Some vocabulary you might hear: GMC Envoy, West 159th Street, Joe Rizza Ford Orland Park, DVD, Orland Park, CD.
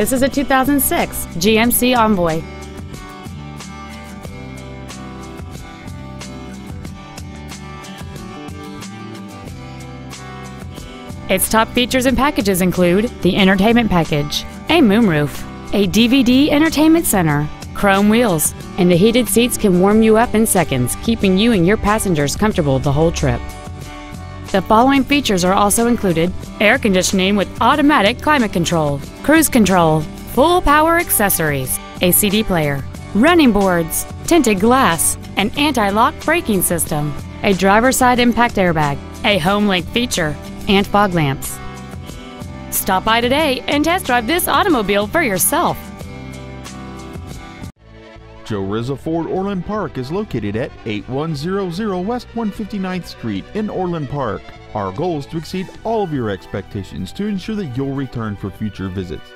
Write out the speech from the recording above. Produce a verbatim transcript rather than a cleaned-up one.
This is a two thousand six G M C Envoy. Its top features and packages include the entertainment package, a moonroof, a D V D entertainment center, chrome wheels, and the heated seats can warm you up in seconds, keeping you and your passengers comfortable the whole trip. The following features are also included: air conditioning with automatic climate control, cruise control, full power accessories, a C D player, running boards, tinted glass, an anti-lock braking system, a driver's side impact airbag, a home link feature, and fog lamps. Stop by today and test drive this automobile for yourself. Joe Rizza Ford Orland Park is located at eighty-one hundred West one fifty-ninth Street in Orland Park. Our goal is to exceed all of your expectations to ensure that you'll return for future visits.